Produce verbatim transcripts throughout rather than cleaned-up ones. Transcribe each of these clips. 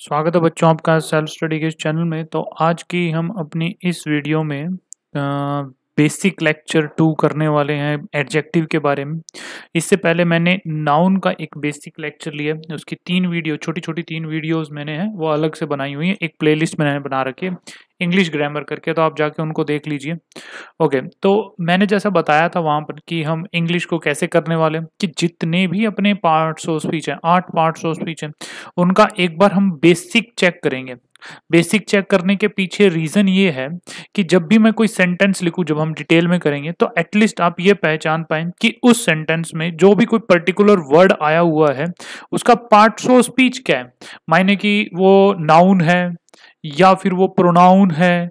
स्वागत है बच्चों आपका सेल्फ स्टडी के इस चैनल में। तो आज की हम अपनी इस वीडियो में आ, बेसिक लेक्चर टू करने वाले हैं एडजेक्टिव के बारे में। इससे पहले मैंने नाउन का एक बेसिक लेक्चर लिया, उसकी तीन वीडियो छोटी छोटी तीन वीडियोस मैंने हैं वो अलग से बनाई हुई हैं, एक प्लेलिस्ट मैंने बना रखी है इंग्लिश ग्रामर करके, तो आप जाके उनको देख लीजिए। ओके, तो मैंने जैसा बताया था वहाँ पर कि हम इंग्लिश को कैसे करने वाले कि जितने भी अपने पार्ट्स ऑफ स्पीच हैं, आठ पार्ट्स ऑफ स्पीच हैं, उनका एक बार हम बेसिक चेक करेंगे। बेसिक चेक करने के पीछे रीज़न ये है कि जब भी मैं कोई सेंटेंस लिखूं, जब हम डिटेल में करेंगे तो एटलीस्ट आप ये पहचान पाएं कि उस सेंटेंस में जो भी कोई पर्टिकुलर वर्ड आया हुआ है उसका पार्ट्स ऑफ स्पीच क्या है, मायने कि वो नाउन है या फिर वो प्रोनाउन है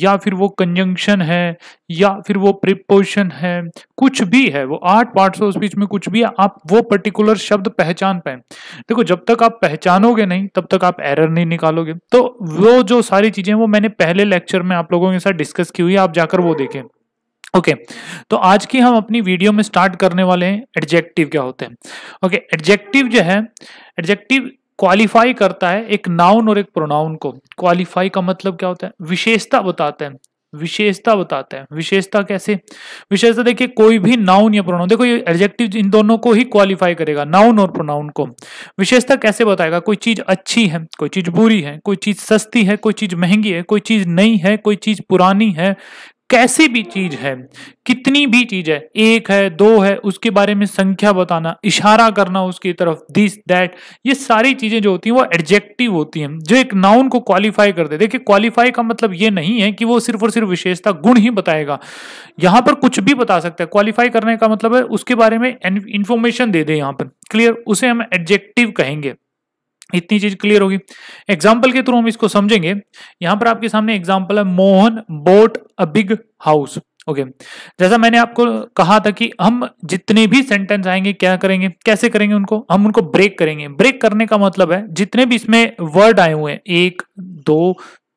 या फिर वो कंजंक्शन है या फिर वो प्रीपोजिशन है, कुछ भी है, वो आठ पार्ट्स ऑफ स्पीच में कुछ भी है, आप वो पर्टिकुलर शब्द पहचान पाए। देखो, जब तक आप पहचानोगे नहीं तब तक आप एरर नहीं निकालोगे। तो वो जो सारी चीजें वो मैंने पहले लेक्चर में आप लोगों के साथ डिस्कस की हुई है, आप जाकर वो देखें। ओके okay, तो आज की हम अपनी वीडियो में स्टार्ट करने वाले हैं एडजेक्टिव क्या होते हैं। ओके okay, एडजेक्टिव जो है, एडजेक्टिव क्वालिफाई करता है एक नाउन और एक प्रोनाउन को। क्वालिफाई का मतलब क्या होता है? विशेषता बताते हैं, विशेषता बताते हैं। विशेषता कैसे? विशेषता देखिए, कोई भी नाउन या प्रोनाउन, देखो ये एडजेक्टिव इन दोनों को ही क्वालिफाई करेगा, नाउन और प्रोनाउन को। विशेषता कैसे बताएगा? कोई चीज अच्छी है, कोई चीज बुरी है, कोई चीज सस्ती है, कोई चीज महंगी है, कोई चीज नई है, कोई चीज पुरानी है, कैसी भी चीज है, कितनी भी चीज है, एक है, दो है, उसके बारे में संख्या बताना, इशारा करना उसकी तरफ, दिस दैट, ये सारी चीजें जो होती हैं वो एडजेक्टिव होती हैं जो एक नाउन को क्वालिफाई कर दे। देखिए, क्वालिफाई का मतलब ये नहीं है कि वो सिर्फ और सिर्फ विशेषता गुण ही बताएगा, यहाँ पर कुछ भी बता सकता है। क्वालिफाई करने का मतलब है उसके बारे में इंफॉर्मेशन दे दे, यहाँ पर क्लियर, उसे हम एडजेक्टिव कहेंगे। इतनी चीज क्लियर होगी। एग्जाम्पल के थ्रू हम इसको समझेंगे। यहाँ पर आपके सामने एग्जाम्पल है, Mohan bought a big house. Okay, जैसा मैंने आपको कहा था कि हम जितने भी सेंटेंस आएंगे क्या करेंगे, कैसे करेंगे उनको, हम उनको ब्रेक करेंगे। ब्रेक करने का मतलब है जितने भी इसमें वर्ड आए हुए हैं, एक, दो,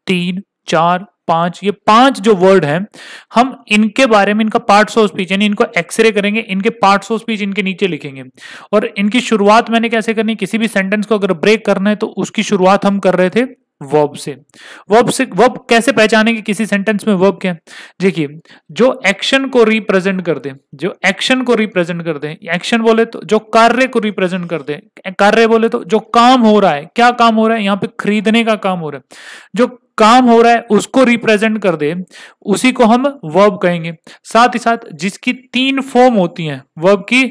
तीन, चार, पांच, ये पांच जो वर्ड हैं, हम इनके बारे में इनका पार्ट्स ऑफ स्पीच यानी इनको एक्सरे करेंगे, इनके पार्ट्स ऑफ स्पीच इनके नीचे लिखेंगे। और इनकी शुरुआत मैंने कैसे करनी, किसी भी सेंटेंस को अगर ब्रेक करना है तो उसकी शुरुआत हम कर रहे थे वर्ब से। वर्ब से वर्ब कैसे पहचानेंगे किसी सेंटेंस में वर्ब क्या है? देखिए, जो एक्शन को रिप्रेजेंट कर दे, जो एक्शन को रिप्रेजेंट कर दे, एक्शन बोले तो जो कार्य को रिप्रेजेंट कर दे, कार्य बोले तो जो काम हो रहा है, क्या काम हो रहा है, यहाँ पे खरीदने का काम हो रहा है, जो काम हो रहा है उसको रिप्रेजेंट कर दे, उसी को हम वर्ब कहेंगे। साथ ही साथ जिसकी तीन फॉर्म होती हैं, वर्ब की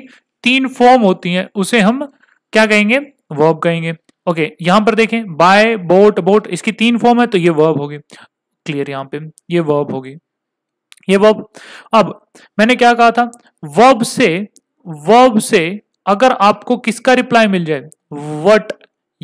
तीन फॉर्म होती हैं, उसे हम क्या कहेंगे, वर्ब कहेंगे। ओके okay, यहां पर देखें, बाय, बोट, बोट, इसकी तीन फॉर्म है तो ये वर्ब होगी, क्लियर, यहां पे ये वर्ब होगी, ये वर्ब। अब मैंने क्या कहा था, वर्ब से वर्ब से अगर आपको किसका रिप्लाई मिल जाए, व्हाट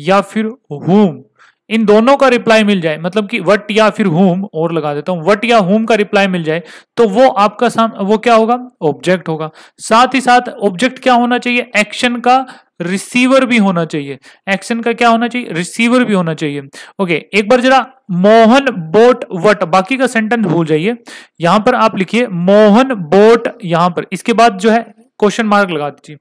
या फिर हुम, इन दोनों का रिप्लाई मिल जाए, मतलब कि व्हाट या फिर हुम, और लगा देता हूं, व्हाट या हुम का रिप्लाई मिल जाए तो वो आपका साम वो क्या होगा, ऑब्जेक्ट होगा। साथ ही साथ ऑब्जेक्ट क्या होना चाहिए, एक्शन का रिसीवर भी होना चाहिए, एक्शन का क्या होना चाहिए, रिसीवर भी होना चाहिए। ओके, एक बार जरा मोहन बोट वट, बाकी का सेंटेंस भूल जाइए, यहां पर आप लिखिए मोहन बोट, यहां पर इसके बाद जो है क्वेश्चन मार्क लगा दीजिए।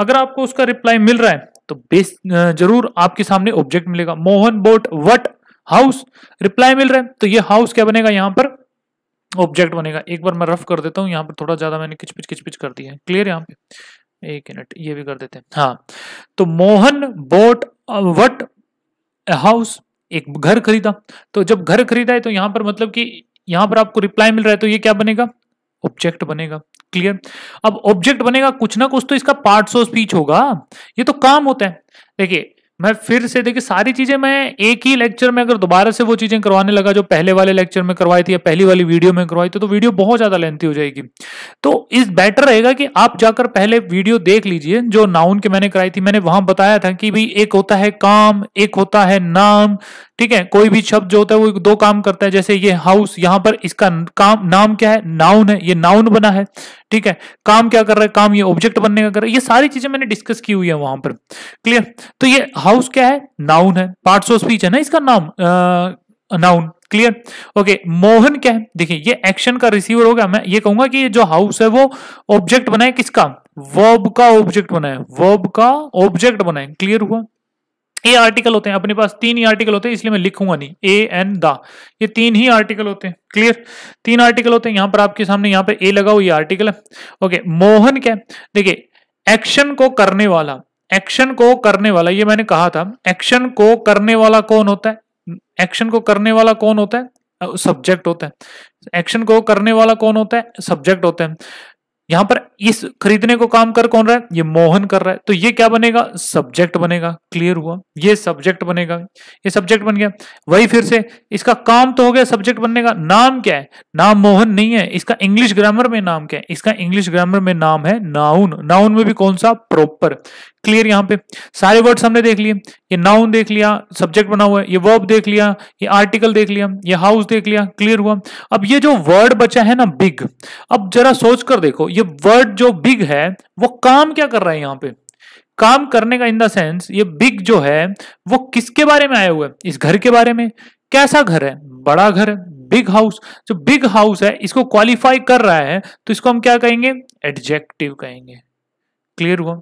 अगर आपको उसका रिप्लाई मिल रहा है तो बेस जरूर आपके सामने ऑब्जेक्ट मिलेगा, Mohan bought what house, reply मिल रहा है तो ये हाउस क्या बनेगा, यहां पर ऑब्जेक्ट बनेगा। एक बार मैं रफ कर देता हूं, यहां पर थोड़ा ज्यादा मैंने किचपिच किचपिच कर दी है, क्लियर, यहाँ पे एक मिनट ये भी कर देते हैं। हाँ, तो मोहन बोट वट हाउस, एक घर खरीदा, तो जब घर खरीदा है तो यहां पर मतलब कि यहां पर आपको रिप्लाई मिल रहा है तो ये क्या बनेगा, ऑब्जेक्ट बनेगा, क्लियर। अब ऑब्जेक्ट बनेगा, कुछ ना कुछ तो इसका पार्ट्स ऑफ स्पीच होगा, ये तो काम होता है। देखिए, मैं फिर से देखिए सारी चीजें मैं एक ही लेक्चर में अगर दोबारा से वो चीजें करवाने लगा जो पहले वाले लेक्चर में करवाई थी या पहली वाली वीडियो में करवाई थी तो वीडियो बहुत ज्यादा लेंथी हो जाएगी। तो इस बेटर रहेगा कि आप जाकर पहले वीडियो देख लीजिए जो नाउन के मैंने कराई थी। मैंने वहां बताया था कि भाई एक होता है काम, एक होता है नाम, ठीक है, कोई भी शब्द जो होता है वो दो काम करता है, जैसे ये हाउस, यहाँ पर इसका काम नाम क्या है, नाउन है, ये नाउन बना है, ठीक है, काम क्या कर रहा है, काम ये ऑब्जेक्ट बनने का कर रहा है, ये सारी चीजें मैंने डिस्कस की हुई है वहां पर, क्लियर। तो ये हाउस क्या है, नाउन है, पार्ट्स ऑफ स्पीच है ना इसका नाम, नाउन, क्लियर। ओके, मोहन क्या है, देखिए ये एक्शन का रिसीवर होगा, मैं ये कहूंगा कि जो हाउस है वो ऑब्जेक्ट बनाए, किसका, वर्ब का ऑब्जेक्ट बनाए, वर्ब का ऑब्जेक्ट बनाए, क्लियर हुआ। ए आर्टिकल होते हैं, अपने पास तीन ही आर्टिकल होते हैं, इसलिए मैं लिखूंगा नहीं, ए एंड द, ये तीन ही आर्टिकल होते हैं। क्लियर, तीन आर्टिकल होते हैं। यहाँ पर आपके सामने यहाँ पे ए लगा हुआ, ये आर्टिकल है। ओके, मोहन क्या, देखिए एक्शन को करने वाला, एक्शन को करने वाला, ये मैंने कहा था, एक्शन को करने वाला कौन होता है, एक्शन को करने वाला कौन होता है, सब्जेक्ट होता है। एक्शन को करने वाला कौन होता है, सब्जेक्ट होता है। यहां पर इस खरीदने को काम कर कौन रहा है, ये मोहन कर रहा है, तो ये क्या बनेगा, सब्जेक्ट बनेगा। क्लियर हुआ, ये सब्जेक्ट बनेगा, ये सब्जेक्ट बन गया। वही फिर से इसका काम तो हो गया सब्जेक्ट बनने का। नाम क्या है, नाम मोहन नहीं है, इसका इंग्लिश ग्रामर में नाम क्या है, इसका इंग्लिश ग्रामर में नाम है नाउन। नाउन में भी कौन सा, प्रॉपर। क्लियर, यहाँ पे सारे वर्ड्स हमने देख लिए, ये नाउन देख लिया, सब्जेक्ट बना हुआ है, ये वर्ब देख लिया, ये आर्टिकल देख लिया, ये हाउस देख लिया। क्लियर हुआ। अब ये जो वर्ड बचा है ना, बिग, अब जरा सोच कर देखो, ये वर्ड जो बिग है वो काम क्या कर रहा है, यहाँ पे काम करने का, इन द सेंस ये बिग जो है वो किसके बारे में आया हुआ है, इस घर के बारे में। कैसा घर है, बड़ा घर है, बिग हाउस। जो बिग हाउस है इसको क्वालिफाई कर रहा है, तो इसको हम क्या कहेंगे, एडजेक्टिव कहेंगे। क्लियर हुआ।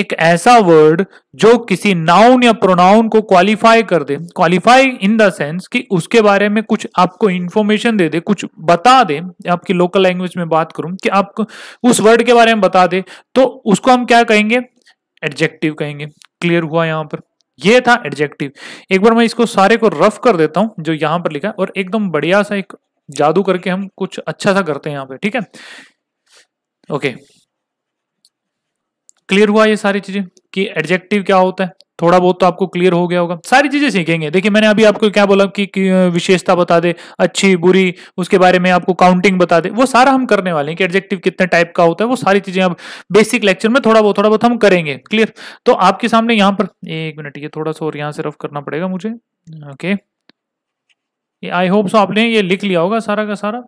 एक ऐसा वर्ड जो किसी नाउन या प्रोनाउन को क्वालिफाई कर दे, क्वालिफाई इन द सेंस कि उसके बारे में कुछ आपको इंफॉर्मेशन दे दे, कुछ बता दे, आपकी लोकल लैंग्वेज में बात करूं कि आपको उस वर्ड के बारे में बता दे, तो उसको हम क्या कहेंगे, एडजेक्टिव कहेंगे। क्लियर हुआ। यहाँ पर ये था एडजेक्टिव। एक बार मैं इसको सारे को रफ कर देता हूं जो यहाँ पर लिखा है, और एकदम बढ़िया सा एक जादू करके हम कुछ अच्छा सा करते हैं यहाँ पे, ठीक है। ओके, क्लियर हुआ ये सारी चीजें कि एडजेक्टिव क्या होता है, थोड़ा बहुत तो आपको क्लियर हो गया होगा। सारी चीजें सीखेंगे। देखिए मैंने अभी आपको क्या बोला कि, कि विशेषता बता दे, अच्छी बुरी, उसके बारे में आपको काउंटिंग बता दे, वो सारा हम करने वाले हैं कि एडजेक्टिव कितने टाइप का होता है। वो सारी चीजें अब बेसिक लेक्चर में थोड़ा बहुत थोड़ा बहुत हम करेंगे। क्लियर। तो आपके सामने यहाँ पर एक मिनट, ये थोड़ा सा और यहाँ से रफ करना पड़ेगा मुझे। ओके, आई होप सो आपने ये लिख लिया होगा सारा का सारा,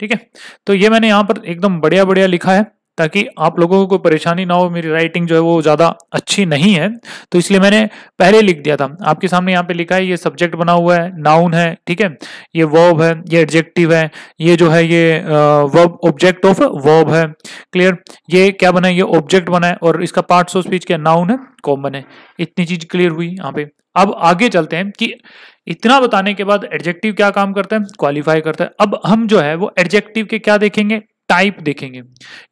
ठीक है। तो ये मैंने यहाँ पर एकदम बढ़िया बढ़िया लिखा है ताकि आप लोगों को कोई परेशानी ना हो। मेरी राइटिंग जो है वो ज़्यादा अच्छी नहीं है, तो इसलिए मैंने पहले लिख दिया था। आपके सामने यहाँ पे लिखा है, ये सब्जेक्ट बना हुआ है, नाउन है, ठीक है, ये वर्ब है, ये एडजेक्टिव है, ये जो है ये वर्ब, ऑब्जेक्ट ऑफ वर्ब है। क्लियर। ये क्या बना है, ये ऑब्जेक्ट बना है, और इसका पार्ट्स ऑफ स्पीच क्या, नाउन है, कॉमन है। इतनी चीज क्लियर हुई यहाँ पे। अब आगे चलते हैं कि इतना बताने के बाद एडजेक्टिव क्या काम करता है, क्वालिफाई करता है। अब हम जो है वो एडजेक्टिव के क्या देखेंगे, टाइप देखेंगे।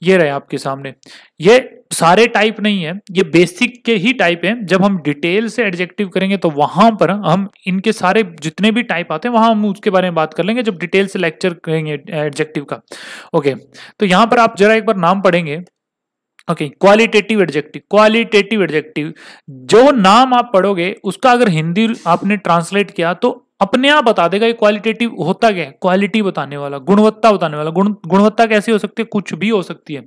ये रहे आपके सामने, ये सारे टाइप नहीं है, ये बेसिक के ही टाइप हैं। जब हम डिटेल से एडजेक्टिव करेंगे तो वहां पर हम इनके सारे जितने भी टाइप आते हैं वहां हम उसके बारे में बात कर लेंगे, जब डिटेल से लेक्चर करेंगे एडजेक्टिव का। ओके, तो यहां पर आप जरा एक बार नाम पढ़ेंगे। Okay, qualitative adjective, qualitative adjective जो नाम आप पढ़ोगे उसका अगर हिंदी आपने ट्रांसलेट किया तो अपने आप बता देगा ये क्वालिटेटिव होता क्या है। क्वालिटी बताने वाला, गुणवत्ता बताने वाला। गुण गुणवत्ता कैसी हो सकती है, कुछ भी हो सकती है।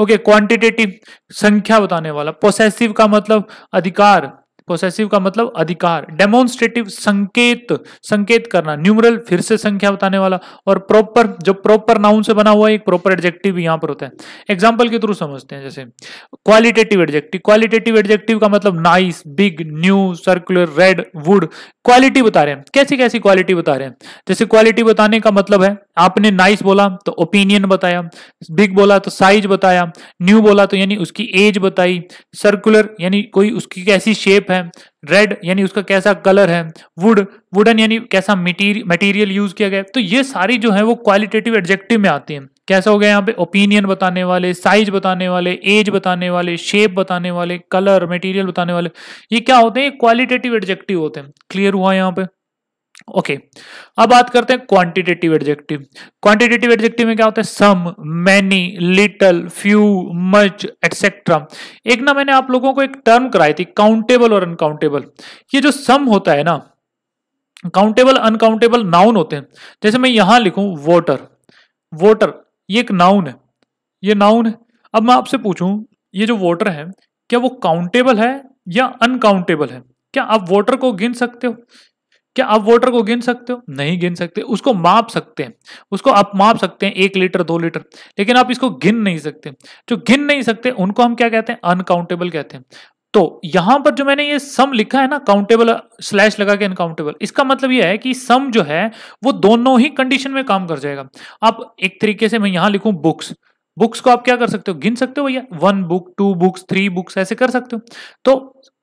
ओके, क्वांटिटेटिव संख्या बताने वाला। पॉसेसिव का मतलब अधिकार, पॉसेसिव का मतलब अधिकार। डेमोन्स्ट्रेटिव संकेत, संकेत करना। न्यूमरल फिर से संख्या बताने वाला। और प्रॉपर, जो प्रॉपर नाउन से बना हुआ है एक प्रॉपर एडजेक्टिव भी यहाँ पर होता है। एग्जांपल के थ्रू समझते हैं। जैसे क्वालिटेटिव एडजेक्टिव, क्वालिटेटिव एडजेक्टिव का मतलब nice, big, new, circular, red, wood. Quality बता रहे हैं, कैसी कैसी क्वालिटी बता रहे हैं। जैसे क्वालिटी बताने का मतलब है, आपने नाइस बोला तो ओपिनियन बताया, बिग बोला तो साइज बताया, न्यू बोला तो यानी उसकी एज बताई, सर्कुलर यानी कोई उसकी कैसी शेप है, रेड यानी उसका कैसा कलर है, वुड, वुडन यानी कैसा मटेरियल यूज किया गया। तो ये सारी जो है वो क्वालिटेटिव एडजेक्टिव में आती हैं। कैसा हो गया यहाँ पे, ओपिनियन बताने वाले, साइज बताने वाले, एज बताने वाले, शेप बताने वाले, कलर, मटेरियल बताने वाले। ये क्या होते हैं, क्वालिटेटिव एडजेक्टिव होते हैं। क्लियर हुआ यहाँ पे। Okay okay. अब बात करते हैं क्वांटिटेटिव एडजेक्टिव। क्वांटिटेटिव एडजेक्टिव में क्या होता है, some, many, little, few, much, etcetera. एक ना मैंने आप लोगों को एक टर्म कराई थी, काउंटेबल और अनकाउंटेबल। ये जो सम होता है ना, काउंटेबल अनकाउंटेबल नाउन होते हैं। जैसे मैं यहां लिखूं वोटर, वोटर ये एक नाउन है, ये नाउन है। अब मैं आपसे पूछूं, ये जो वोटर है क्या वो काउंटेबल है या अनकाउंटेबल है? क्या आप वोटर को गिन सकते हो? क्या आप वोटर को गिन सकते हो? नहीं गिन सकते। उसको माप सकते हैं, उसको आप माप सकते हैं, एक लीटर, दो लीटर, लेकिन आप इसको गिन नहीं सकते। जो गिन नहीं सकते उनको हम क्या कहते हैं, अनकाउंटेबल कहते हैं। तो यहां पर जो मैंने ये सम लिखा है ना, काउंटेबल स्लैश लगा के अनकाउंटेबल, इसका मतलब ये है कि सम जो है वो दोनों ही कंडीशन में काम कर जाएगा। आप एक तरीके से, मैं यहां लिखूं बुक्स, बुक्स को आप क्या कर सकते हो, गिन सकते हो भैया, one book, two books, three books, ऐसे कर सकते हो। तो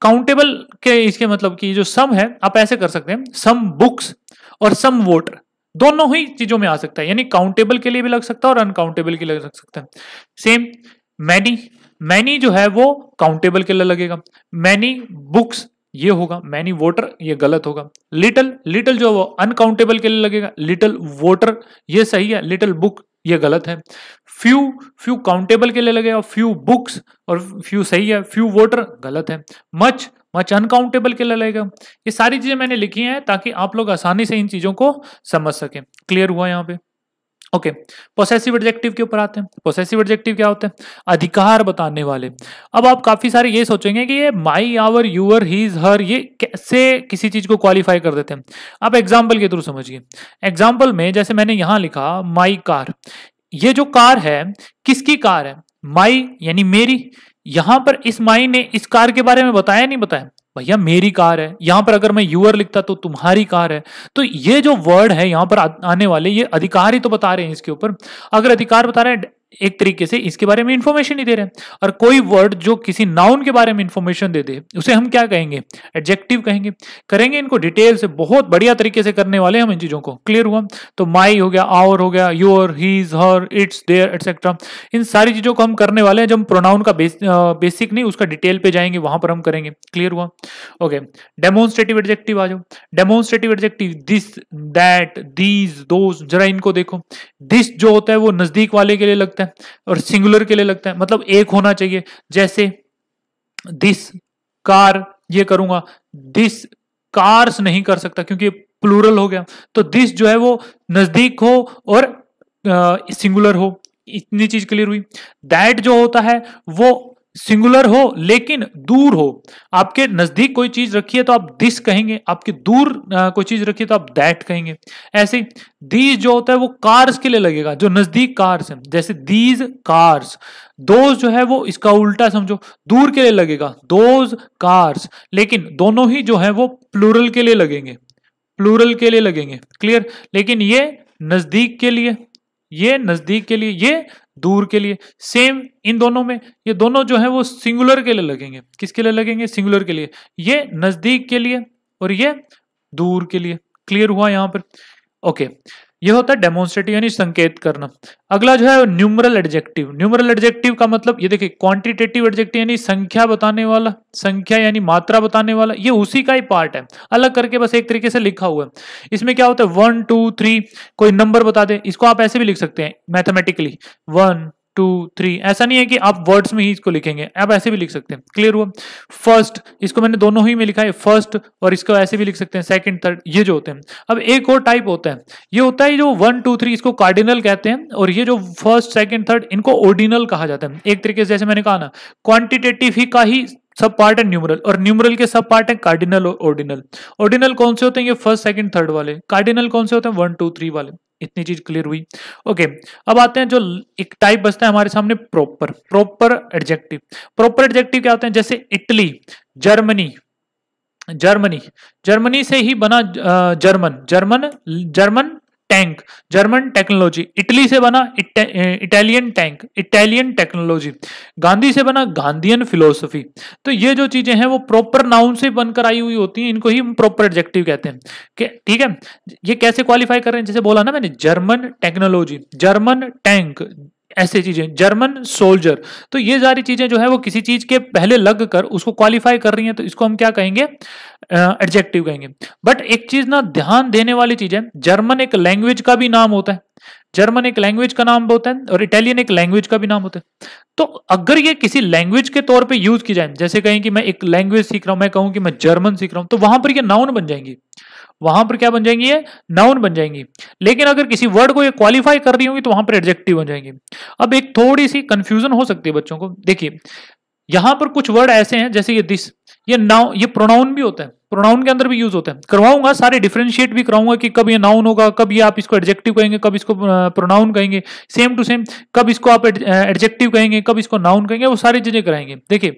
काउंटेबल के इसके मतलब कि जो सम है आप ऐसे कर सकते हैं, सम बुक्स और सम वोटर, दोनों ही चीजों में आ सकता है, यानी काउंटेबल के लिए भी लग सकता है और अनकाउंटेबल के लिए लग सकता है। सेम मैनी, मैनी जो है वो काउंटेबल के लिए लगेगा, मैनी बुक्स ये होगा, मैनी वोटर ये गलत होगा। लिटिल, लिटिल जो वो अनकाउंटेबल के लिए लगेगा, लिटिल वोटर ये सही है, लिटिल बुक ये गलत है। फ्यू, फ्यू काउंटेबल के लिए लगेगा, फ्यू बुक्स और फ्यू सही है, फ्यू वोटर गलत है। मच, मच अनकाउंटेबल के लिए लगेगा। ये सारी चीजें मैंने लिखी हैं ताकि आप लोग आसानी से इन चीजों को समझ सकें। क्लियर हुआ यहाँ पे? ओके, पॉसेसिव एडजेक्टिव के ऊपर आते हैं। पॉसेसिव एडजेक्टिव क्या होते हैं? अधिकार बताने वाले। अब आप काफी सारे ये सोचेंगे कि ये my, our, your, his, her, ये कैसे किसी चीज को क्वालिफाई कर देते हैं। आप एग्जाम्पल के थ्रू समझिए। एग्जाम्पल में जैसे मैंने यहां लिखा माई कार, ये जो कार है किसकी कार है? माई यानी मेरी। यहां पर इस माई ने इस कार के बारे में बताया नहीं बताया? भैया मेरी कार है। यहां पर अगर मैं यूअर लिखता तो तुम्हारी कार है। तो ये जो वर्ड है यहां पर आने वाले, ये अधिकार ही तो बता रहे हैं इसके ऊपर। अगर अधिकार बता रहे हैं एक तरीके से इसके बारे में इंफॉर्मेशन ही दे रहे हैं। और कोई वर्ड जो किसी नाउन के बारे में इंफॉर्मेशन दे दे उसे हम क्या कहेंगे? एडजेक्टिव कहेंगे। करेंगे इनको डिटेल से, बहुत बढ़िया तरीके से करने वाले हम इन चीजों को। क्लियर हुआ? तो माई हो गया, आवर हो गया, your, his, her, its, their, etcetera, इन सारी चीजों को हम करने वाले हैं। जब हम प्रोनाउन का बेस, बेसिक नहीं उसका डिटेल पे जाएंगे, वहां पर हम करेंगे। क्लियर हुआ? ओके, डेमोन्स्ट्रेटिव एडजेक्टिव आ जाओ। Demonstrative adjective this, that, these, those, जरा इनको देखो। दिस जो होता है वो नजदीक वाले के लिए लगता है और सिंगुलर के लिए लगता है, मतलब एक होना चाहिए। जैसे दिस कार ये करूंगा, दिस कार्स नहीं कर सकता क्योंकि प्लूरल हो गया। तो दिस जो है वो नजदीक हो और आ, सिंगुलर हो। इतनी चीज क्लियर हुई। दैट जो होता है वो सिंगुलर हो लेकिन दूर हो। आपके नजदीक कोई चीज रखी है तो आप दिस कहेंगे, आपके दूर कोई चीज रखी है तो आप दैट कहेंगे। ऐसे ही दीज जो होता है वो कार्स के लिए लगेगा, जो नजदीक कार्स है, जैसे दीज कार्स। दोज जो है वो इसका उल्टा समझो, दूर के लिए लगेगा, दोज कार्स। लेकिन दोनों ही जो है वो प्लूरल के लिए लगेंगे, प्लूरल के लिए लगेंगे। क्लियर? लेकिन ये नजदीक के लिए, ये नजदीक के लिए, ये दूर के लिए। सेम इन दोनों में, ये दोनों जो है वो सिंगुलर के लिए लगेंगे। किसके लिए लगेंगे? सिंगुलर के लिए। ये नजदीक के लिए और ये दूर के लिए। क्लियर हुआ यहाँ पर? ओके, ये होता है डेमोन्स्ट्रेटिव यानी संकेत करना। अगला जो है न्यूमरल एडजेक्टिव। न्यूमरल एडजेक्टिव का मतलब ये देखिए, क्वांटिटेटिव एडजेक्टिव यानी संख्या बताने वाला, संख्या यानी मात्रा बताने वाला। ये उसी का ही पार्ट है, अलग करके बस एक तरीके से लिखा हुआ है। इसमें क्या होता है? वन, टू, थ्री, कोई नंबर बता दे। इसको आप ऐसे भी लिख सकते हैं मैथमेटिकली, वन, टू, थ्री। ऐसा नहीं है कि आप वर्ड्स में ही इसको लिखेंगे, आप ऐसे भी लिख सकते हैं। क्लियर हुआ? फर्स्ट, इसको मैंने दोनों ही में लिखा है, फर्स्ट, और इसको ऐसे भी लिख सकते हैं सेकंड, थर्ड, ये जो होते हैं। अब एक और टाइप होता है, ये होता है जो वन, टू, थ्री, इसको कार्डिनल कहते हैं। और ये जो फर्स्ट, सेकंड, थर्ड, इनको ऑर्डिनल कहा जाता है। एक तरीके से जैसे मैंने कहा ना, क्वांटिटेटिव ही का ही सब पार्ट है न्यूमरल, और न्यूमरल के सब पार्ट है कार्डिनल और ऑर्डिनल। ऑर्डिनल कौन से होते हैं? ये फर्स्ट, सेकंड, थर्ड वाले। कार्डिनल कौन से होते हैं? वन, टू, थ्री वाले। इतनी चीज क्लियर हुई। ओके okay, अब आते हैं जो एक टाइप बचता है हमारे सामने, proper proper adjective. Proper adjective क्या होते हैं? जैसे इटली, जर्मनी, जर्मनी जर्मनी से ही बना German, German German tank, German technology. Italy से बना इटे, Italian tank, Italian technology. Gandhi से बना गांधीयन फिलोसफी। तो ये जो चीजें हैं वो प्रॉपर नाउन से बनकर आई हुई होती हैं, इनको ही प्रॉपर एडजेक्टिव कहते हैं। ठीक है, ये कैसे क्वालिफाई कर रहे हैं? जैसे बोला ना मैंने, जर्मन टेक्नोलॉजी, जर्मन टैंक, ऐसे चीजें, जर्मन सोल्जर। तो ये सारी चीजें जो है वो किसी चीज के पहले लग कर उसको क्वालिफाई कर रही हैं, तो इसको हम क्या कहेंगे? एडजेक्टिव कहेंगे। बट एक चीज ना ध्यान देने वाली चीज है, जर्मन एक लैंग्वेज का भी नाम होता है, जर्मन एक लैंग्वेज का नाम होता है, और इटालियन एक लैंग्वेज का भी नाम होता है। तो अगर ये किसी लैंग्वेज के तौर पे यूज की जाए, जैसे कहें कि मैं एक लैंग्वेज सीख रहा हूं, मैं कहूं कि मैं जर्मन सीख रहा हूं, तो वहां पर ये नाउन बन जाएंगी, वहां पर क्या बन जाएंगी? ये नाउन बन जाएंगी। लेकिन अगर किसी वर्ड को ये क्वालिफाई कर रही होंगी तो वहां पर एडजेक्टिव बन जाएंगी। अब एक थोड़ी सी कंफ्यूजन हो सकती है बच्चों को। देखिए यहां पर कुछ वर्ड ऐसे हैं जैसे ये दिस, ये नाउ, ये प्रोनाउन भी होता है, प्रोनाउन के अंदर भी यूज होता है। करवाऊंगा सारे डिफरेंशिएट भी कराऊंगा कि कब ये नाउन होगा, कब ये आप इसको एडजेक्टिव कहेंगे, कब इसको प्रोनाउन कहेंगे, सेम टू सेम, कब इसको आप एडजेक्टिव कहेंगे, कब इसको नाउन कहेंगे, वो सारी चीजें कराएंगे। देखिए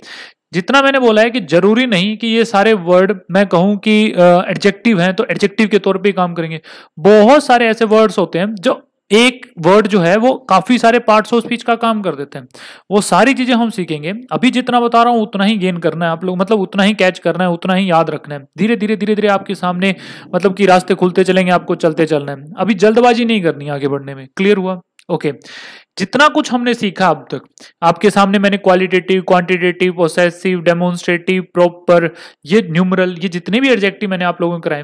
जितना मैंने बोला है कि जरूरी नहीं कि ये सारे वर्ड मैं कहूं कि एडजेक्टिव हैं तो एडजेक्टिव के तौर पे काम करेंगे। बहुत सारे ऐसे वर्ड्स होते हैं जो एक वर्ड जो है वो काफी सारे पार्ट्स ऑफ स्पीच का काम कर देते हैं। वो सारी चीजें हम सीखेंगे। अभी जितना बता रहा हूँ उतना ही गेन करना है आप लोग, मतलब उतना ही कैच करना है, उतना ही याद रखना है। धीरे धीरे धीरे धीरे आपके सामने मतलब कि रास्ते खुलते चलेंगे, आपको चलते चलना है। अभी जल्दबाजी नहीं करनी है आगे बढ़ने में। क्लियर हुआ? Okay okay. जितना कुछ हमने सीखा अब तक आपके सामने मैंने qualitative, quantitative, possessive, demonstrative, proper, ये न्यूमरल, ये जितने भी एडजेक्टिव मैंने आप लोगों को कराए।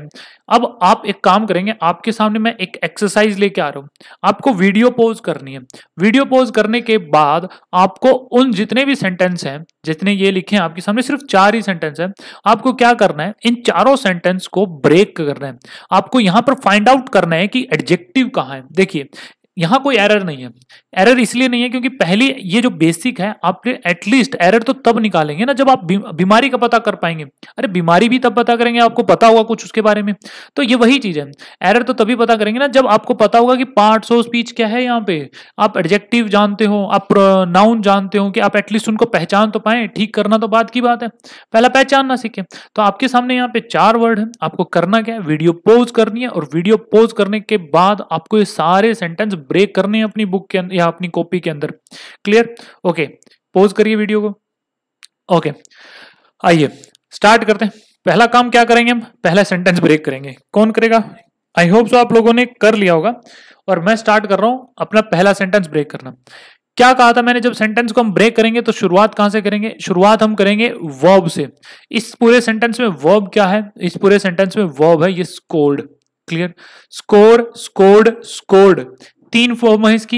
अब आप एक काम करेंगे, आपके सामने मैं एक एक्सरसाइज लेके आ रहा हूँ। आपको वीडियो पॉज करनी है। वीडियो पॉज करने के बाद आपको उन जितने भी सेंटेंस हैं, जितने ये लिखे हैं आपके सामने, सिर्फ चार ही सेंटेंस हैं। आपको क्या करना है, इन चारों सेंटेंस को ब्रेक करना है। आपको यहाँ पर फाइंड आउट करना है कि एडजेक्टिव कहाँ है। देखिए यहाँ कोई एरर नहीं है। एरर इसलिए नहीं है क्योंकि पहले ये जो बेसिक है आपके, एटलीस्ट एरर तो तब निकालेंगे ना जब आप बीमारी का पता कर पाएंगे। अरे बीमारी भी तब पता करेंगे आपको पता होगा कुछ उसके बारे में। तो ये वही चीज है, एरर तो तभी पता करेंगे ना जब आपको पता होगा कि पार्ट्स ऑफ स्पीच क्या है। यहाँ पे आप एडजेक्टिव जानते हो, आप नाउन जानते हो, कि आप एटलीस्ट उनको पहचान तो पाए। ठीक करना तो बाद की बात है, पहला पहचानना सीखे। तो आपके सामने यहाँ पे चार वर्ड है। आपको करना क्या है, वीडियो पॉज करनी है। और वीडियो पॉज करने के बाद आपको ये सारे सेंटेंस ब्रेक करने हैं अपनी बुक के अंदर या अपनी कॉपी के अंदर। क्लियर? ओके, पॉज करिए वीडियो को। ओके, आइए स्टार्ट करते हैं। पहला काम क्या करेंगे हम, पहला सेंटेंस ब्रेक करेंगे। कौन करेगा? आई होप सो आप लोगों ने कर लिया होगा। और मैं स्टार्ट कर रहा हूं अपना पहला सेंटेंस ब्रेक करना। क्या कहा था मैंने, जब सेंटेंस को हम ब्रेक करेंगे तो शुरुआत कहां से करेंगे? शुरुआत हम करेंगे वर्ब से। इस पूरे सेंटेंस में वर्ब क्या है? इस पूरे सेंटेंस में वर्ब है ये scored. Clear? Score, scored, scored, तीन फॉर्म है इसकी।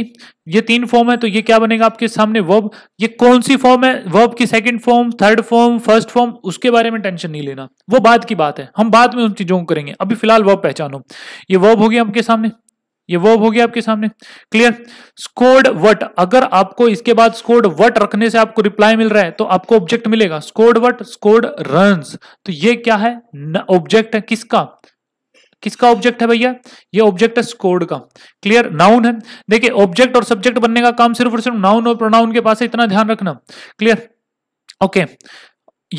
ये तीन फॉर्म है तो ये क्या बनेगा आपके सामने, वर्ब। ये कौन सी फॉर्म है, वर्ब की second form, third form, first form, उसके बारे में टेंशन नहीं लेना, वो बाद की बात है। हम बाद में उन चीजों को करेंगे, अभी फिलहाल वर्ब पहचानो। ये वर्ब हो गया आपके सामने, ये वर्ब हो गया आपके सामने। क्लियर? स्कोर्ड वट, अगर आपको इसके बाद स्कोर्ड वट रखने से आपको रिप्लाई मिल रहा है तो आपको ऑब्जेक्ट मिलेगा। Scored what, scored runs. तो ये क्या है, ऑब्जेक्ट है। किसका किसका ऑब्जेक्ट है भैया? ये ऑब्जेक्ट है स्कोर्ड का। क्लियर? नाउन है। देखिए ऑब्जेक्ट और सब्जेक्ट बनने का काम सिर्फ और सिर्फ नाउन और प्रोनाउन के पास है, इतना ध्यान रखना। क्लियर? Okay okay.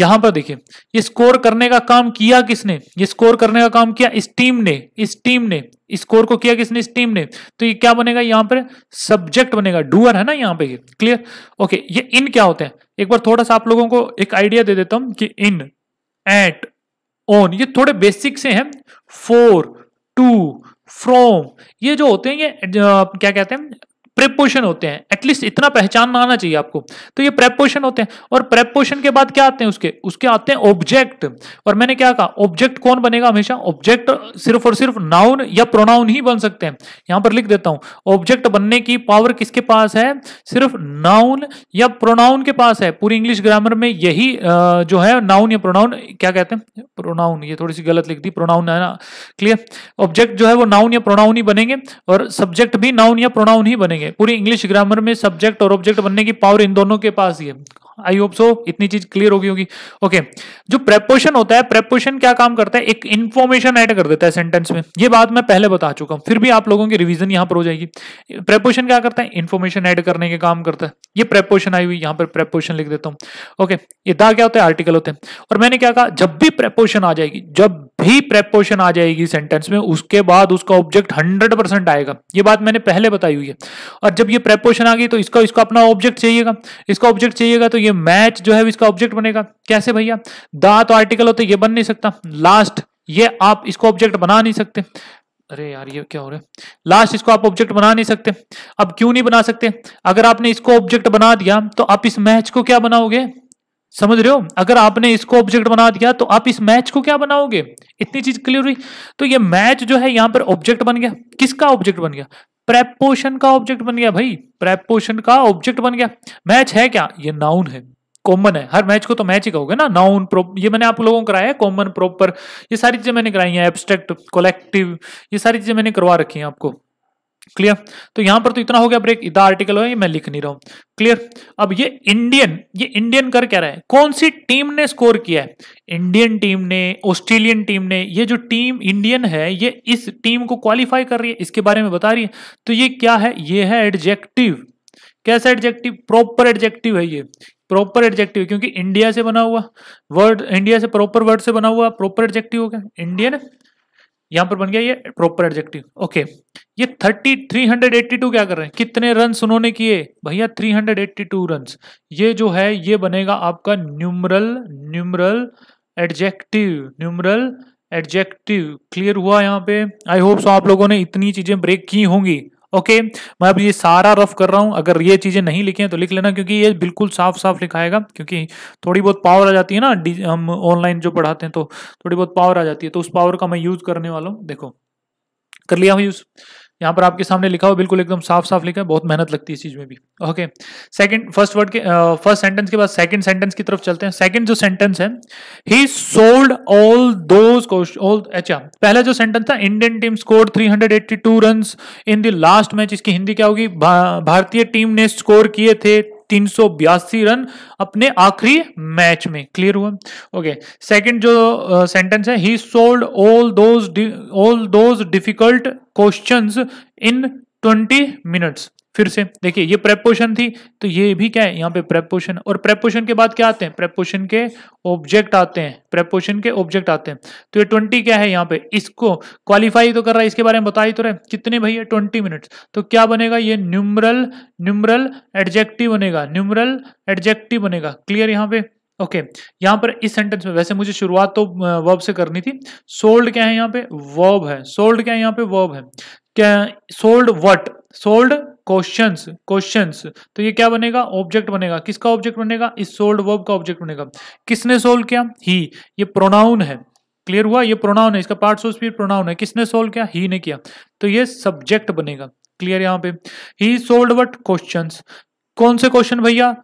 यहां पर देखिए ये स्कोर करने का काम किया किसने? ये स्कोर करने का काम किया इस टीम ने। इस टीम ने स्कोर को किया किसने? इस टीम ने। तो ये क्या बनेगा यहाँ पर, सब्जेक्ट बनेगा, डूअर है ना यहाँ पे। क्लियर? Okay okay. ये इन क्या होते हैं, एक बार थोड़ा सा आप लोगों को एक आइडिया दे देता हूं कि इन, एट, ऑन, ये थोड़े बेसिक से हैं। फोर, टू, फ्रॉम, ये जो होते हैं ये क्या कहते हैं, प्रेपोशन होते हैं। एटलीस्ट इतना पहचानना आना चाहिए आपको। तो ये प्रेपोशन होते हैं। और प्रेपोशन के बाद क्या आते हैं उसके उसके आते हैं ऑब्जेक्ट। और मैंने क्या कहा, ऑब्जेक्ट कौन बनेगा हमेशा? ऑब्जेक्ट सिर्फ और सिर्फ नाउन या प्रोनाउन ही बन सकते हैं। यहां पर लिख देता हूं, ऑब्जेक्ट बनने की पावर किसके पास है? सिर्फ नाउन या प्रोनाउन के पास है। पूरी इंग्लिश ग्रामर में यही जो है नाउन या प्रोनाउन, क्या कहते हैं प्रोनाउन, ये थोड़ी सी गलत लिख दी, प्रोनाउन है ना। क्लियर? ऑब्जेक्ट जो है वो नाउन या प्रोनाउन ही बनेंगे और सब्जेक्ट भी नाउन या प्रोनाउन ही बनेंगे। पूरी इंग्लिश ग्रामर में सब्जेक्ट और ऑब्जेक्ट बनने की पावर इन दोनों के पास ही है। आई होप सो इतनी चीज क्लियर होगी होगी ओके okay. जो प्रेपोशन होता है, प्रेपोशन क्या काम करता है, एक इंफॉर्मेशन ऐड कर देता है सेंटेंस में। ये बात मैं पहले बता चुका हूं, फिर भी आप लोगों की रिवीजन यहां पर हो जाएगी। प्रेपोशन क्या करता है, इंफॉर्मेशन ऐड करने के काम करता है। ये प्रेपोशन आई हुई, यहां पर प्रेपोशन लिख देता हूं। Okay okay. ये दा क्या होता है, आर्टिकल होते हैं। और मैंने क्या कहा, जब भी प्रेपोशन आ जाएगी, जब भी प्रेपोशन आ जाएगी सेंटेंस में, उसके बाद उसका ऑब्जेक्ट हंड्रेड परसेंट आएगा। ये बात मैंने पहले बताई हुई है। और जब ये प्रेपोशन आ गई तो इसका इसका अपना ऑब्जेक्ट चाहिएगा, इसका ऑब्जेक्ट चाहिएगा। तो ये मैच जो है इसका ऑब्जेक्ट बनेगा। कैसे भैया, दा तो आर्टिकल होता है, ये बन नहीं सकता। लास्ट, ये आप इसको ऑब्जेक्ट बना नहीं सकते। अरे यार ये क्या हो रहा है, लास्ट इसको आप ऑब्जेक्ट बना नहीं सकते। अब क्यों नहीं बना सकते? अगर आपने इसको ऑब्जेक्ट बना दिया तो आप इस मैच को क्या बनाओगे, समझ रहे हो? अगर आपने इसको ऑब्जेक्ट बना दिया तो आप इस मैच को क्या बनाओगे। इतनी चीज क्लियर हुई। तो ये मैच जो है यहां पर ऑब्जेक्ट बन गया। किसका ऑब्जेक्ट बन गया? प्रेपोशन का ऑब्जेक्ट बन गया भाई, प्रेपोशन का ऑब्जेक्ट बन गया। मैच है क्या, ये नाउन है, कॉमन है। हर मैच को तो मैच ही कहोगे ना। नाउन, प्रोप, ये मैंने आप लोगों को कराया है, कॉमन, प्रॉपर, ये सारी चीजें मैंने कराई हैं। एब्स्ट्रैक्ट, कलेक्टिव, ये सारी चीजें मैंने करवा रखी हैं आपको। क्लियर? तो यहां पर तो इतना हो गया ब्रेक। इधर आर्टिकल है, ये मैं लिख नहीं रहा हूं। क्लियर? अब ये इंडियन, ये इंडियन कर क्या रहा है, कौन सी टीम ने स्कोर किया है? इंडियन टीम ने, ऑस्ट्रेलियन टीम ने। ये जो टीम इंडियन है ये इस टीम को क्वालिफाई कर रही है, इसके बारे में बता रही है। तो ये क्या है, ये है एडजेक्टिव। कैसा एडजेक्टिव, प्रॉपर एडजेक्टिव है ये, प्रॉपर एडजेक्टिव, क्योंकि इंडिया से बना हुआ वर्ड, इंडिया से प्रॉपर वर्ड से बना हुआ प्रॉपर एडजेक्टिव हो गया इंडियन। यहाँ पर बन गया ये प्रॉपर एडजेक्टिव। ओके, ये thirty three hundred eighty two क्या कर रहे हैं, कितने रन्स उन्होंने किए भैया, three hundred eighty two runs. ये जो है ये बनेगा आपका numeral numeral adjective, numeral adjective. Clear हुआ यहाँ पे? आई होप सो आप लोगों ने इतनी चीजें ब्रेक की होंगी। ओके okay, मैं अब ये सारा रफ कर रहा हूं, अगर ये चीजें नहीं लिखी हैं तो लिख लेना, क्योंकि ये बिल्कुल साफ साफ लिखाएगा, क्योंकि थोड़ी बहुत पावर आ जाती है ना, हम ऑनलाइन जो पढ़ाते हैं तो थोड़ी बहुत पावर आ जाती है, तो उस पावर का मैं यूज करने वाला हूं। देखो कर लिया हूं यूज, यहाँ पर आपके सामने लिखा हो, बिल्कुल एकदम साफ साफ लिखा है, बहुत मेहनत लगती है इस चीज में भी। ओके, सेकंड फर्स्ट वर्ड के फर्स्ट सेंटेंस के बाद सेकंड सेंटेंस की तरफ चलते हैं। सेकंड जो सेंटेंस है, he sold all those all. अच्छा, पहला जो सेंटेंस था, Indian team score three hundred eighty two runs in the last match. इसकी हिंदी क्या होगी, भा, भारतीय टीम ने स्कोर किए थे तीन सौ बयासी रन अपने आखिरी मैच में। क्लियर हुआ? ओके, सेकंड जो सेंटेंस है, he sold all those all those difficult questions in twenty minutes. फिर से देखिए, ये प्रेपोजिशन थी तो ये भी क्या है यहाँ पे, प्रेपोजिशन। और प्रेपोजिशन के बाद क्या आते हैं, प्रेपोजिशन के ऑब्जेक्ट आते हैं, प्रेपोजिशन के ऑब्जेक्ट आते हैं। तो ये ट्वेंटी क्या है यहाँ पे, इसको क्वालिफाई तो कर रहा है, इसके बारे में बता ही तो रहे, कितने भैया, ट्वेंटी मिनट्स। तो क्या बनेगा, ये न्यूमरल न्यूमरल एडजेक्टिव बनेगा, न्यूमरल एडजेक्टिव बनेगा। क्लियर यहाँ पे? ओके okay, यहाँ पर इस सेंटेंस में वैसे मुझे शुरुआत तो वर्ब से करनी थी। सोल्ड क्या है यहाँ पे, वर्ब है। सोल्ड क्या है यहाँ पे, वर्ब है। क्या sold what, sold questions, questions. तो ये क्या बनेगा, ऑब्जेक्ट बनेगा। किसका ऑब्जेक्ट बनेगा, इस सोल्ड वर्ब का ऑब्जेक्ट बनेगा। किसने सोल्ड किया, ही। ये प्रोनाउन है। क्लियर हुआ? ये प्रोनाउन है, इसका पार्ट सो स्पीड प्रोनाउन है। किसने सोल्ड किया, ही ने किया, तो ये सब्जेक्ट बनेगा। क्लियर यहाँ पे? He sold what questions. कौन से क्वेश्चन भैया,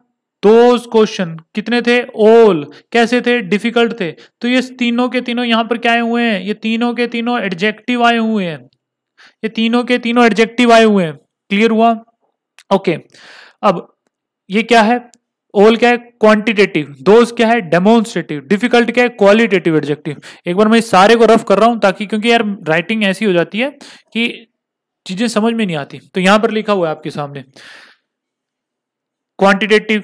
दोज क्वेश्चन। कितने थे, ऑल। कैसे थे, डिफिकल्ट थे। तो ये तीनों के तीनों यहाँ पर क्या आए हुए हैं, ये तीनों के तीनों एडजेक्टिव आए हुए हैं, ये तीनों के तीनों एडजेक्टिव आए हुए हैं। क्लियर हुआ? Okay okay. अब ये क्या है, ऑल क्या है, क्वांटिटेटिव। दोज क्या है, डेमोन्स्ट्रेटिव। डिफिकल्ट क्या है, क्वालिटेटिव एडजेक्टिव। एक बार मैं इस सारे को रफ कर रहा हूं, ताकि क्योंकि यार राइटिंग ऐसी हो जाती है कि चीजें समझ में नहीं आती। तो यहां पर लिखा हुआ है आपके सामने, क्वांटिटेटिव,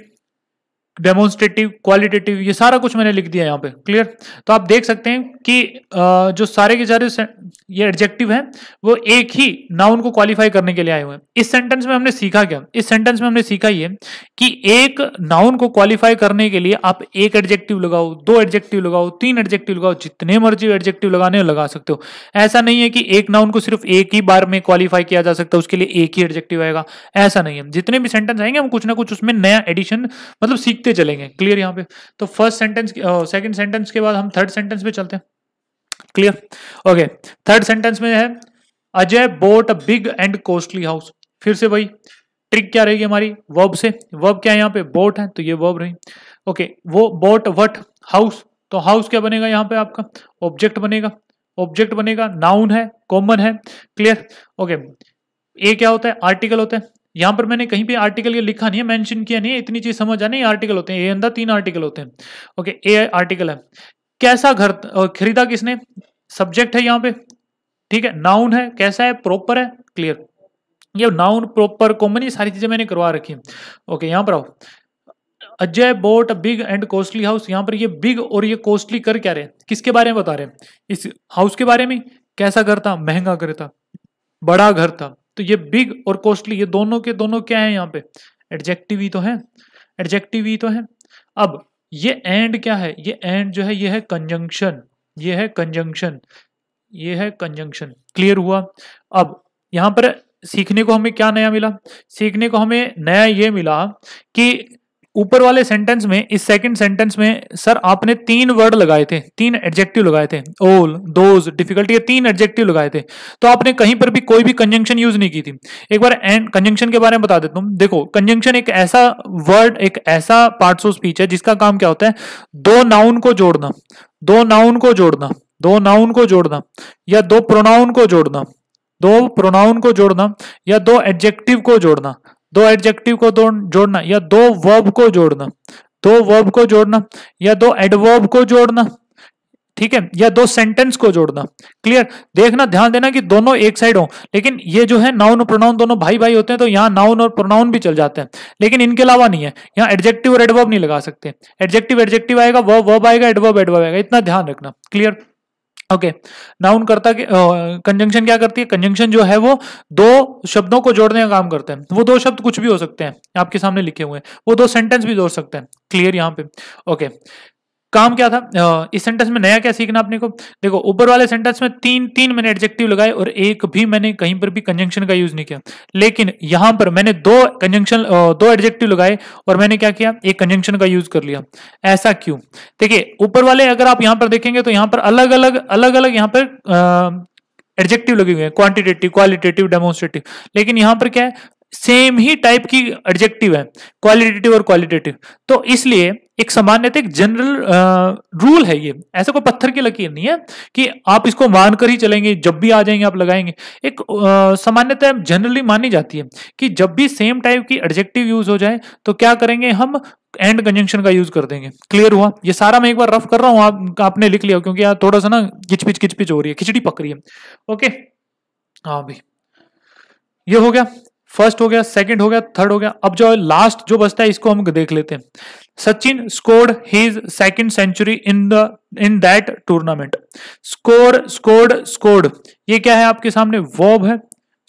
डेमोन्स्ट्रेटिव, क्वालिटेटिव, ये सारा कुछ मैंने लिख दिया यहाँ पे। क्लियर? तो आप देख सकते हैं कि जो सारे के सारे ये एडजेक्टिव हैं वो एक ही नाउन को क्वालिफाई करने के लिए आए हुए हैं। इस सेंटेंस में हमने सीखा क्या, इस सेंटेंस में हमने सीखा ये कि एक नाउन को क्वालिफाई करने के लिए आप एक एडजेक्टिव लगाओ, दो एडजेक्टिव लगाओ, तीन एडजेक्टिव लगाओ, जितने मर्जी एडजेक्टिव लगाने लगा सकते हो। ऐसा नहीं है कि एक नाउन को सिर्फ एक ही बार में क्वालिफाई किया जा सकता है, उसके लिए एक ही एडजेक्टिव आएगा, ऐसा नहीं है। जितने भी सेंटेंस आएंगे हम कुछ ना कुछ उसमें नया एडिशन मतलब सीखते चलेंगे। क्लियर यहाँ पे? तो फर्स्ट सेंटेंस, सेकंड सेंटेंस के बाद हम थर्ड सेंटेंस पे चलते हैं। क्लियर? ओके, थर्ड सेंटेंस में है, Ajay bought a big and costly house. फिर से भाई ट्रिक क्या रहेगी हमारी, वर्ब से। वर्ब क्या है यहाँ पे, बॉट है, तो ये वर्ब रही। ओके, वो बॉट व्हाट, हाउस। तो हाउस क्या बनेगा यहाँ पे, आपका ऑब्जेक्ट बनेगा, ऑब्जेक्ट बनेगा, नाउन है, कॉमन है। क्लियर? ओके, ये क्या होता है, आर्टिकल होता है। यहाँ पर मैंने कहीं पे आर्टिकल ये लिखा नहीं है, मेंशन किया नहीं है, इतनी चीज समझ आने, आर्टिकल होते हैं। ये अंदर तीन आर्टिकल होते हैं। ओके, ए आर्टिकल है। कैसा घर खरीदा किसने, सब्जेक्ट है यहाँ पे, ठीक है। नाउन है, कैसा है, प्रॉपर है। क्लियर? ये नाउन, प्रॉपर, कॉमन, ये सारी चीजें मैंने करवा रखी है। ओके, यहाँ पर आओ, Ajay bought a big and costly house. यहाँ पर ये बिग और ये कॉस्टली कर क्या रहे हैं, किसके बारे में बता रहे हैं, इस हाउस के बारे में। कैसा घर था, महंगा घर था, बड़ा घर था। तो ये बिग और कॉस्टली, ये दोनों के दोनों क्या है यहाँ पे, एडजेक्टिव ही तो है, एडजेक्टिव ही तो है। अब ये एंड क्या है, ये एंड जो है ये है कंजंक्शन, ये है कंजंक्शन, ये है कंजंक्शन। क्लियर हुआ? अब यहाँ पर सीखने को हमें क्या नया मिला, सीखने को हमें नया ये मिला कि ऊपर वाले सेंटेंस में, इस सेकंड सेंटेंस में सर आपने तीन वर्ड लगाए थे, तीन एडजेक्टिव लगाए थे, ऑल, दोज, डिफिकल्ट, ये तीन एडजेक्टिव लगाए थे। तो आपने कहीं पर भी कोई भी कंजंक्शन यूज नहीं की थी। एक बार एंड कंजंक्शन के बारे में बता देता हूं। देखो, कंजंक्शन एक ऐसा वर्ड, एक ऐसा पार्ट्स ऑफ स्पीच है जिसका काम क्या होता है, दो नाउन को जोड़ना, दो नाउन को जोड़ना, दो नाउन को जोड़ना, या दो प्रोनाउन को जोड़ना, दो प्रोनाउन को जोड़ना, या दो एडजेक्टिव को जोड़ना, दो एडजेक्टिव को जोड़ना, या दो वर्ब को जोड़ना, दो वर्ब को जोड़ना, या दो एडवर्ब को जोड़ना, ठीक है, या दो सेंटेंस को जोड़ना। क्लियर? देखना, ध्यान देना कि दोनों एक साइड हो। लेकिन ये जो है नाउन और प्रोनाउन दोनों भाई भाई होते हैं, तो यहाँ नाउन और प्रोनाउन भी चल जाते हैं, लेकिन इनके अलावा नहीं है। यहाँ एडजेक्टिव और एडवर्ब नहीं लगा सकते, एडजेक्टिव एडजेक्टिव आएगा, वर्ब वर्ब आएगा, एडवर्ब एडवर्ब आएगा। इतना ध्यान रखना। क्लियर? Okay okay. नाउन कर्ता के कंजंक्शन क्या करती है, कंजंक्शन जो है वो दो शब्दों को जोड़ने का काम करते हैं। वो दो शब्द कुछ भी हो सकते हैं, आपके सामने लिखे हुए हैं, वो दो सेंटेंस भी जोड़ सकते हैं। क्लियर यहाँ पे। Okay okay. काम क्या था uh, इस सेंटेंस में नया क्या सीखना अपने को, देखो ऊपर वाले सेंटेंस में तीन तीन मैंने एडजेक्टिव लगाए और एक भी मैंने कहीं पर भी कंजंक्शन का यूज नहीं किया, लेकिन यहां पर मैंने दो कंजंक्शन uh, दो एडजेक्टिव लगाए और मैंने क्या किया, एक कंजंक्शन का यूज कर लिया। ऐसा क्यों? देखिए ऊपर वाले अगर आप यहां पर देखेंगे तो यहां पर अलग अलग अलग अलग यहां पर एडजेक्टिव लगे हुए हैं, क्वांटिटेटिव, क्वालिटेटिव, डेमोन्स्ट्रेटिव, लेकिन यहां पर क्या है, सेम ही टाइप की एडजेक्टिव है, क्वालिटेटिव और क्वालिटेटिव। तो इसलिए एक सामान्यतः एक जनरल रूल है ये, ऐसा कोई पत्थर की लकीर नहीं है कि आप इसको मानकर ही चलेंगे, जब भी आ जाएंगे आप लगाएंगे। एक सामान्यतः जनरली मानी जाती है कि जब भी सेम टाइप की एडजेक्टिव यूज हो जाए तो क्या करेंगे हम, एंड कंजंक्शन का यूज कर देंगे। क्लियर हुआ? ये सारा मैं एक बार रफ कर रहा हूं, आप, आपने लिख लिया, क्योंकि यार थोड़ा सा ना किचपिच किचपिच हो रही है, खिचड़ी पक रही है। ओके हाँ भाई, ये हो गया, फर्स्ट हो गया, सेकंड हो गया, थर्ड हो गया। अब जो लास्ट जो बचता है इसको हम देख लेते हैं। Sachin scored his second century in the in that tournament. Score, scored, scored, ये क्या है आपके सामने, वर्ब है।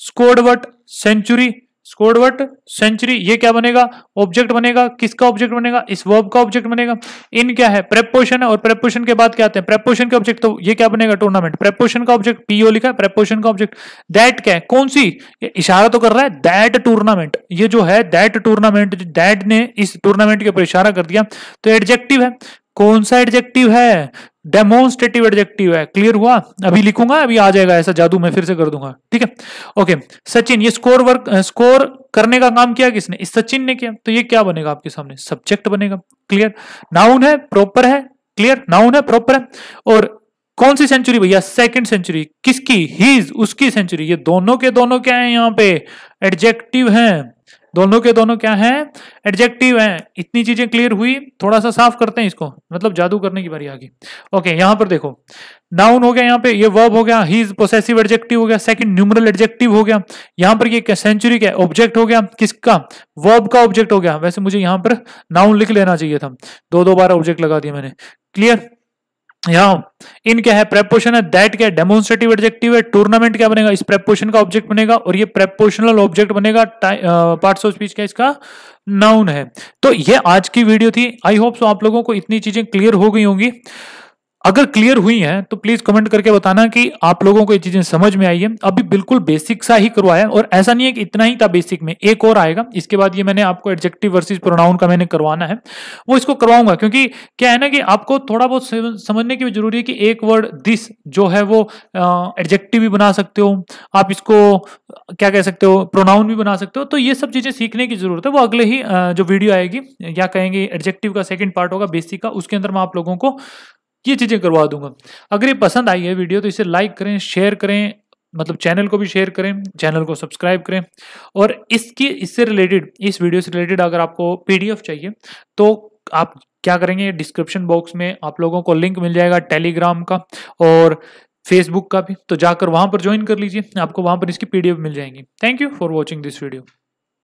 Scored what, century, scored what, century. ये क्या बनेगा, ऑब्जेक्ट बनेगा। किसका ऑब्जेक्ट बनेगा, इस वर्ब का ऑब्जेक्ट बनेगा। इन क्या है, प्रेपोजिशन है, और प्रेपोजिशन के बाद क्या आते हैं, प्रेपोजिशन के ऑब्जेक्ट। तो ये क्या बनेगा, टूर्नामेंट, प्रेपोजिशन का ऑब्जेक्ट, पीओ लिखा है, प्रेपोजिशन का ऑब्जेक्ट। दैट क्या है, कौन सी, इशारा तो कर रहा है दैट टूर्नामेंट, ये जो है दैट टूर्नामेंट, दैट ने इस टूर्नामेंट के ऊपर इशारा कर दिया। तो एडजेक्टिव है, कौन सा एडजेक्टिव है, डेमोन्स्ट्रेटिव एडजेक्टिव है। क्लियर हुआ? अभी लिखूंगा, अभी आ जाएगा, ऐसा जादू मैं फिर से कर दूंगा, ठीक है। ओके सचिन, ये स्कोर वर्क, स्कोर करने का काम किया किसने, इस सचिन ने किया। तो ये क्या बनेगा आपके सामने, सब्जेक्ट बनेगा। क्लियर, नाउन है, प्रॉपर है। क्लियर, नाउन है, प्रॉपर है। और कौन सी सेंचुरी भैया, सेकंड सेंचुरी। किसकी, हीज, उसकी सेंचुरी। ये दोनों के दोनों क्या है यहाँ पे, एडजेक्टिव है, दोनों के दोनों क्या हैं, एडजेक्टिव हैं। इतनी चीजें क्लियर हुई, थोड़ा सा साफ करते हैं इसको, मतलब जादू करने की बारी आ गई। ओके यहाँ पर देखो, नाउन हो गया, यहाँ पे ये वर्ब हो गया, ही इज पोसेसिव एडजेक्टिव हो गया, सेकंड न्यूमरल एडजेक्टिव हो गया, यहाँ पर ये सेंचुरी क्या, ऑब्जेक्ट हो गया, किसका, वर्ब का ऑब्जेक्ट हो गया। वैसे मुझे यहाँ पर नाउन लिख लेना चाहिए था, दो दो बार ऑब्जेक्ट लगा दिया मैंने। क्लियर, यहाँ इन क्या है, प्रेपोजिशन है, दैट क्या है, डेमोन्स्ट्रेटिव एडजेक्टिव है, टूर्नामेंट क्या बनेगा, इस प्रेपोजिशन का ऑब्जेक्ट बनेगा, और ये प्रेपोजिशनल ऑब्जेक्ट बनेगा, पार्ट्स ऑफ स्पीच का इसका नाउन है। तो ये आज की वीडियो थी, आई होप सो आप लोगों को इतनी चीजें क्लियर हो गई होंगी। अगर क्लियर हुई हैं तो प्लीज कमेंट करके बताना कि आप लोगों को ये चीजें समझ में आई है। अभी बिल्कुल बेसिक सा ही करवाया है, और ऐसा नहीं है कि इतना ही था बेसिक में, एक और आएगा इसके बाद। ये मैंने आपको एडजेक्टिव वर्सेस प्रोनाउन का मैंने करवाना है, वो इसको करवाऊंगा, क्योंकि क्या है ना कि आपको थोड़ा बहुत समझने की भी जरूरी है कि एक वर्ड दिस जो है वो एडजेक्टिव भी बना सकते हो आप, इसको क्या कह सकते हो, प्रोनाउन भी बना सकते हो। तो ये सब चीजें सीखने की जरूरत है, वो अगले ही जो वीडियो आएगी, या कहेंगे एडजेक्टिव का सेकेंड पार्ट होगा बेसिक का, उसके अंदर मैं आप लोगों को ये चीजें करवा दूंगा। अगर ये पसंद आई है वीडियो तो इसे लाइक करें, शेयर करें, मतलब चैनल को भी शेयर करें, चैनल को सब्सक्राइब करें। और इसकी इससे रिलेटेड, इस वीडियो से रिलेटेड अगर आपको पीडीएफ चाहिए तो आप क्या करेंगे, डिस्क्रिप्शन बॉक्स में आप लोगों को लिंक मिल जाएगा टेलीग्राम का और फेसबुक का भी, तो जाकर वहां पर ज्वाइन कर लीजिए, आपको वहां पर इसकी पीडीएफ मिल जाएंगी। Thank you for watching this video.